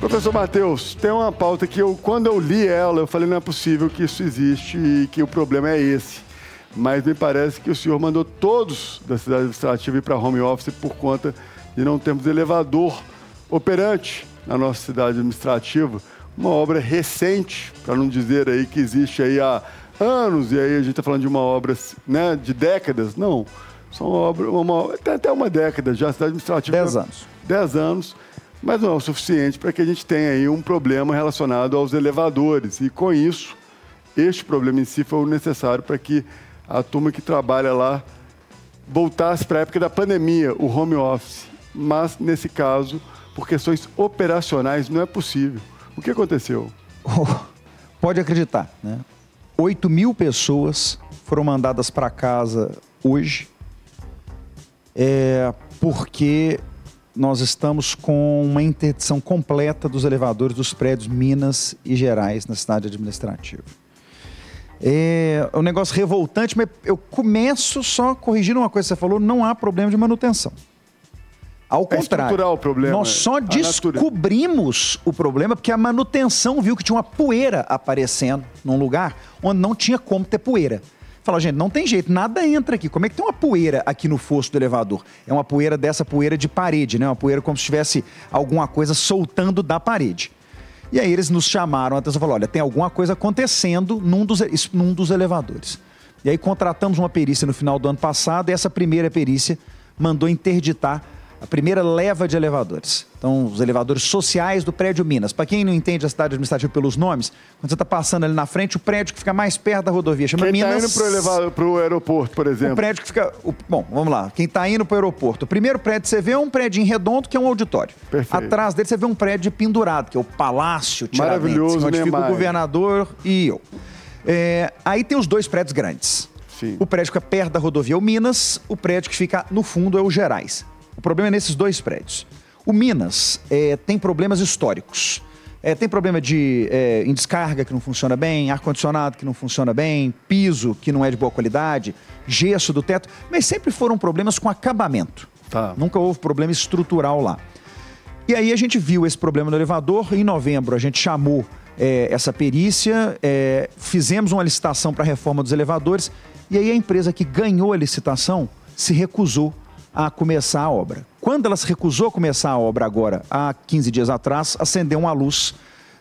Professor Mateus, tem uma pauta que eu, quando eu li ela, eu falei, não é possível que isso existe e que o problema é esse. Mas me parece que o senhor mandou todos da cidade administrativa ir para home office por conta de não termos elevador operante na nossa cidade administrativa. Uma obra recente, para não dizer aí que existe aí há anos, e aí a gente está falando de uma obra, né, de décadas. Não, são obras, até uma década já, a cidade administrativa... 10 anos. 10 anos, mas não é o suficiente para que a gente tenha aí um problema relacionado aos elevadores. E com isso, este problema em si foi o necessário para que a turma que trabalha lá voltasse para a época da pandemia, o home office. Mas, nesse caso, por questões operacionais, não é possível. O que aconteceu? Pode acreditar, né? 8 mil pessoas foram mandadas para casa hoje, porque nós estamos com uma interdição completa dos elevadores dos prédios Minas e Gerais na cidade administrativa. É um negócio revoltante, mas eu começo só corrigindo uma coisa que você falou, não há problema de manutenção. Ao contrário, o problema, nós só descobrimos o problema porque a manutenção viu que tinha uma poeira aparecendo num lugar onde não tinha como ter poeira. Falaram, gente, não tem jeito, nada entra aqui. Como é que tem uma poeira aqui no fosso do elevador? É uma poeira dessa poeira de parede, né? Uma poeira como se tivesse alguma coisa soltando da parede. E aí eles nos chamaram, a atenção, falou, olha, tem alguma coisa acontecendo num dos elevadores. E aí contratamos uma perícia no final do ano passado e essa primeira perícia mandou interditar a primeira leva de elevadores. Então, os elevadores sociais do prédio Minas. Para quem não entende a cidade administrativa pelos nomes, quando você está passando ali na frente, o prédio que fica mais perto da rodovia chama Minas... Quem está indo para o aeroporto, por exemplo? O prédio que fica... Bom, vamos lá. Quem está indo para o aeroporto. O primeiro prédio que você vê é um prédio redondo, que é um auditório. Perfeito. Atrás dele você vê um prédio pendurado, que é o Palácio Tiradentes. Maravilhoso, onde fica o governador e eu. Aí tem os dois prédios grandes. Sim. O prédio que fica perto da rodovia é o Minas, o prédio que fica no fundo é o Gerais. O problema é nesses dois prédios. O Minas tem problemas históricos. Tem problema em descarga que não funciona bem, ar-condicionado que não funciona bem, piso que não é de boa qualidade, gesso do teto. Mas sempre foram problemas com acabamento. Tá. Nunca houve problema estrutural lá. E aí a gente viu esse problema no elevador. Em novembro a gente chamou essa perícia, fizemos uma licitação para a reforma dos elevadores. E aí a empresa que ganhou a licitação se recusou a começar a obra. Quando ela se recusou a começar a obra agora, há 15 dias atrás, acendeu uma luz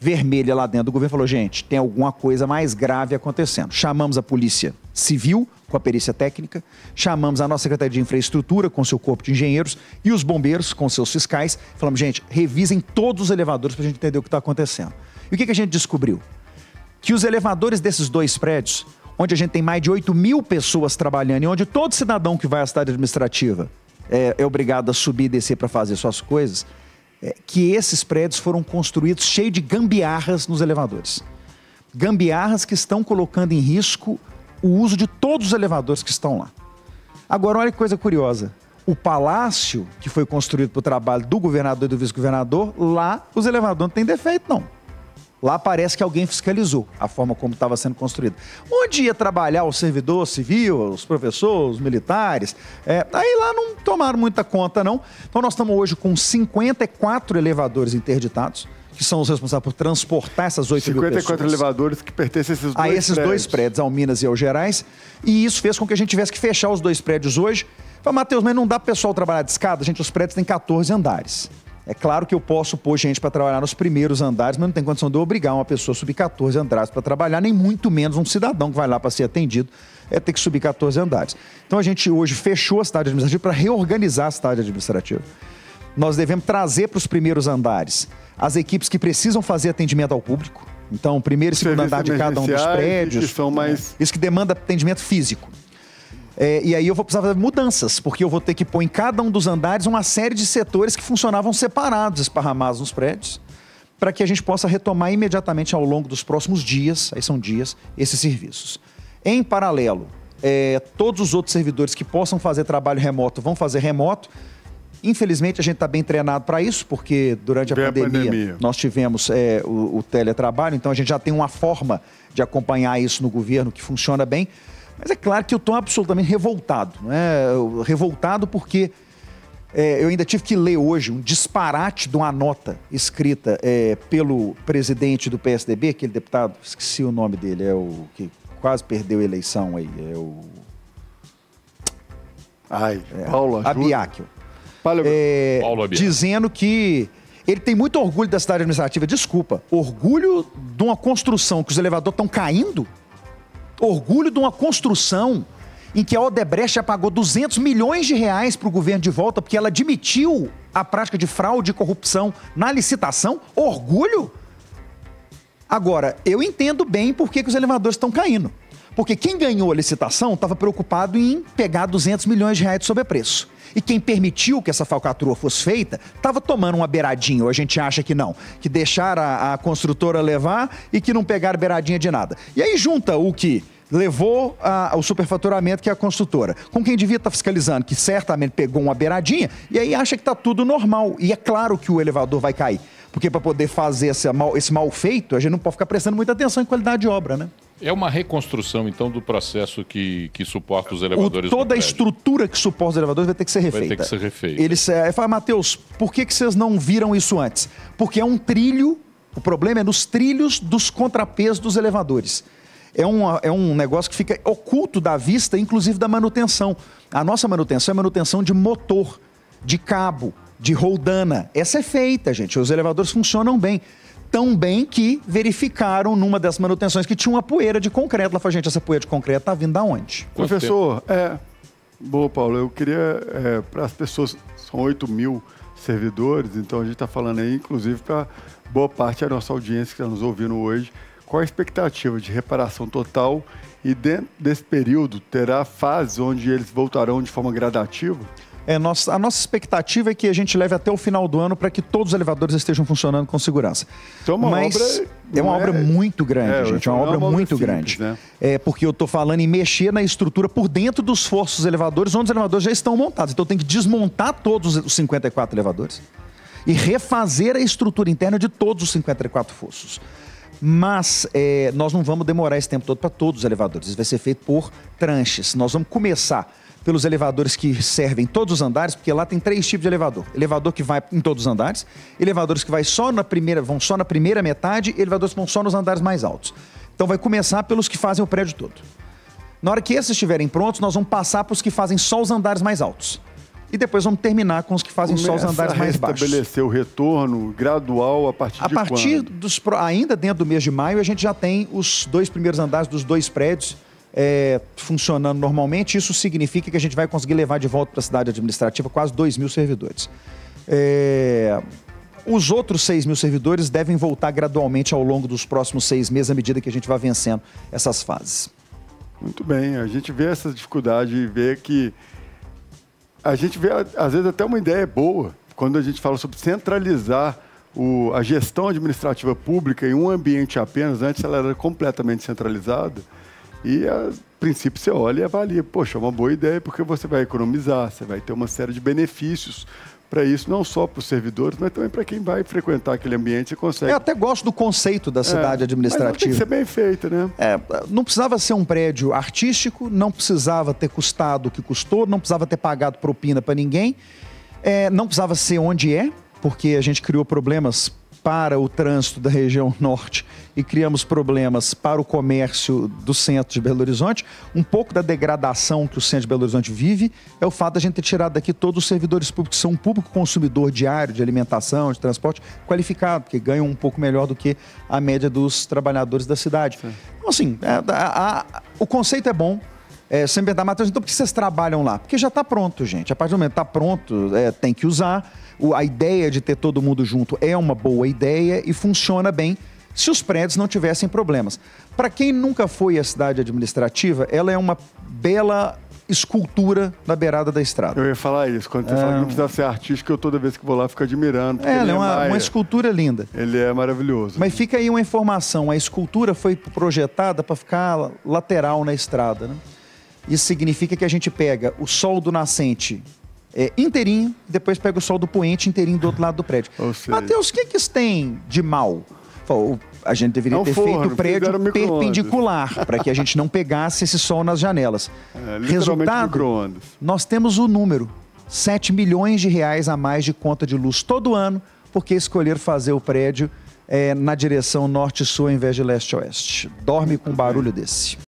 vermelha lá dentro. O governo falou, gente, tem alguma coisa mais grave acontecendo. Chamamos a Polícia Civil, com a perícia técnica, chamamos a nossa Secretaria de Infraestrutura, com seu corpo de engenheiros, e os bombeiros, com seus fiscais. Falamos, gente, revisem todos os elevadores para a gente entender o que está acontecendo. E o que a gente descobriu? Que os elevadores desses dois prédios, onde a gente tem mais de 8 mil pessoas trabalhando e onde todo cidadão que vai à cidade administrativa é obrigado a subir e descer para fazer suas coisas, que esses prédios foram construídos cheio de gambiarras nos elevadores. Gambiarras que estão colocando em risco o uso de todos os elevadores que estão lá. Agora, olha que coisa curiosa. O palácio que foi construído para o trabalho do governador e do vice-governador, lá os elevadores não têm defeito, não. Lá parece que alguém fiscalizou a forma como estava sendo construído. Onde ia trabalhar o servidor civil, os professores, os militares, aí lá não tomaram muita conta, não. Então nós estamos hoje com 54 elevadores interditados, que são os responsáveis por transportar essas 8 mil pessoas. 54 elevadores que pertencem a esses dois prédios. A esses dois prédios, ao Minas e ao Gerais. E isso fez com que a gente tivesse que fechar os dois prédios hoje. Falei, Mateus, mas não dá para o pessoal trabalhar de escada? Gente, os prédios têm 14 andares. É claro que eu posso pôr gente para trabalhar nos primeiros andares, mas não tem condição de eu obrigar uma pessoa a subir 14 andares para trabalhar, nem muito menos um cidadão que vai lá para ser atendido ter que subir 14 andares. Então a gente hoje fechou a cidade administrativa para reorganizar a cidade administrativa. Nós devemos trazer para os primeiros andares as equipes que precisam fazer atendimento ao público. Então, primeiro e segundo andar de cada um dos prédios, que são mais... isso que demanda atendimento físico. E aí eu vou precisar fazer mudanças, porque eu vou ter que pôr em cada um dos andares uma série de setores que funcionavam separados, esparramados nos prédios, para que a gente possa retomar imediatamente ao longo dos próximos dias, aí são dias, esses serviços. Em paralelo, todos os outros servidores que possam fazer trabalho remoto vão fazer remoto. Infelizmente, a gente está bem treinado para isso, porque durante a pandemia nós tivemos o teletrabalho, então a gente já tem uma forma de acompanhar isso no governo que funciona bem. Mas é claro que eu estou absolutamente revoltado, né? Revoltado porque eu ainda tive que ler hoje um disparate de uma nota escrita pelo presidente do PSDB, aquele deputado, esqueci o nome dele, é o que quase perdeu a eleição aí, é o... Paulo Abiáquio. Paulo Abiáquio. Dizendo que ele tem muito orgulho da cidade administrativa. Desculpa, orgulho de uma construção que os elevadores estão caindo? Orgulho de uma construção em que a Odebrecht já pagou 200 milhões de reais para o governo de volta porque ela admitiu a prática de fraude e corrupção na licitação? Orgulho? Agora, eu entendo bem por que os elevadores estão caindo. Porque quem ganhou a licitação estava preocupado em pegar 200 milhões de reais de sobrepreço. E quem permitiu que essa falcatrua fosse feita estava tomando uma beiradinha, ou a gente acha que não, que deixaram a construtora levar e que não pegaram beiradinha de nada. E aí junta o que levou ao superfaturamento, que é a construtora, com quem devia estar fiscalizando, que certamente pegou uma beiradinha, e aí acha que está tudo normal. E é claro que o elevador vai cair, porque para poder fazer esse mal feito, a gente não pode ficar prestando muita atenção em qualidade de obra, né? É uma reconstrução, então, do processo que suporta os elevadores. Toda a estrutura que suporta os elevadores vai ter que ser refeita. Vai ter que ser refeita. Eles falam, Mateus, por que vocês não viram isso antes? Porque é um trilho, o problema é nos trilhos dos contrapesos dos elevadores. É um negócio que fica oculto da vista, inclusive da manutenção. A nossa manutenção é manutenção de motor, de cabo, de roldana. Essa é feita, gente. Os elevadores funcionam bem. Tão bem que verificaram numa dessas manutenções que tinha uma poeira de concreto. Lá falou, gente, essa poeira de concreto está vindo de onde? Professor, boa, Paulo, eu queria... para as pessoas, são 8 mil servidores, então a gente está falando aí, inclusive, para boa parte da nossa audiência que está nos ouvindo hoje, qual a expectativa de reparação total e dentro desse período terá fases onde eles voltarão de forma gradativa? A nossa expectativa é que a gente leve até o final do ano para que todos os elevadores estejam funcionando com segurança. Então, é uma obra muito grande, gente. É uma obra muito grande. Né? Porque eu estou falando em mexer na estrutura por dentro dos forços dos elevadores, onde os elevadores já estão montados. Então, tem que desmontar todos os 54 elevadores e refazer a estrutura interna de todos os 54 forços. Mas nós não vamos demorar esse tempo todo para todos os elevadores. Isso vai ser feito por tranches. Nós vamos começar pelos elevadores que servem todos os andares, porque lá tem 3 tipos de elevador. Elevador que vai em todos os andares, elevadores que vão só na primeira metade, elevadores que vão só nos andares mais altos. Então vai começar pelos que fazem o prédio todo. Na hora que esses estiverem prontos, nós vamos passar para os que fazem só os andares mais altos. E depois vamos terminar com os que fazem só os andares mais baixos. Estabelecer o retorno gradual a partir de quando? A partir dos... Ainda dentro do mês de maio, a gente já tem os 2 primeiros andares dos 2 prédios funcionando normalmente. Isso significa que a gente vai conseguir levar de volta para a cidade administrativa quase 2 mil servidores. Os outros 6 mil servidores devem voltar gradualmente ao longo dos próximos 6 meses, à medida que a gente vai vencendo essas fases. Muito bem, a gente vê essa dificuldade e vê que... A gente vê, às vezes, até uma ideia boa, quando a gente fala sobre centralizar a gestão administrativa pública em um ambiente apenas. Antes ela era completamente centralizada. E, a princípio, você olha e avalia. Poxa, é uma boa ideia porque você vai economizar, você vai ter uma série de benefícios para isso, não só para os servidores, mas também para quem vai frequentar aquele ambiente, você consegue... Eu até gosto do conceito da cidade administrativa. Mas tem que ser bem feita, né? Não precisava ser um prédio artístico, não precisava ter custado o que custou, não precisava ter pagado propina para ninguém, não precisava ser onde porque a gente criou problemas para o trânsito da região norte e criamos problemas para o comércio do centro de Belo Horizonte. Um pouco da degradação que o centro de Belo Horizonte vive é o fato de a gente ter tirado daqui todos os servidores públicos, que são um público consumidor diário de alimentação, de transporte qualificado, que ganham um pouco melhor do que a média dos trabalhadores da cidade. Sim. Então, assim, o conceito é bom. Sem perguntar, Mateus, então por que vocês trabalham lá? Porque já está pronto, gente. A partir do momento que está pronto, tem que usar. A ideia de ter todo mundo junto é uma boa ideia e funciona bem se os prédios não tivessem problemas. Para quem nunca foi à cidade administrativa, ela é uma bela escultura na beirada da estrada. Eu ia falar isso. Quando você fala que não precisa ser artístico, eu toda vez que vou lá fico admirando. Ela é uma escultura linda. Ele é maravilhoso. Mas fica aí uma informação. A escultura foi projetada para ficar lateral na estrada, né? Isso significa que a gente pega o sol do nascente inteirinho, depois pega o sol do poente inteirinho do outro lado do prédio. Mateus, o que isso tem de mal? A gente deveria ter feito o prédio perpendicular, para que a gente não pegasse esse sol nas janelas. Resultado, nós temos o número. 7 milhões de reais a mais de conta de luz todo ano, porque escolheram fazer o prédio na direção norte-sul ao invés de leste-oeste. Dorme com um barulho desse.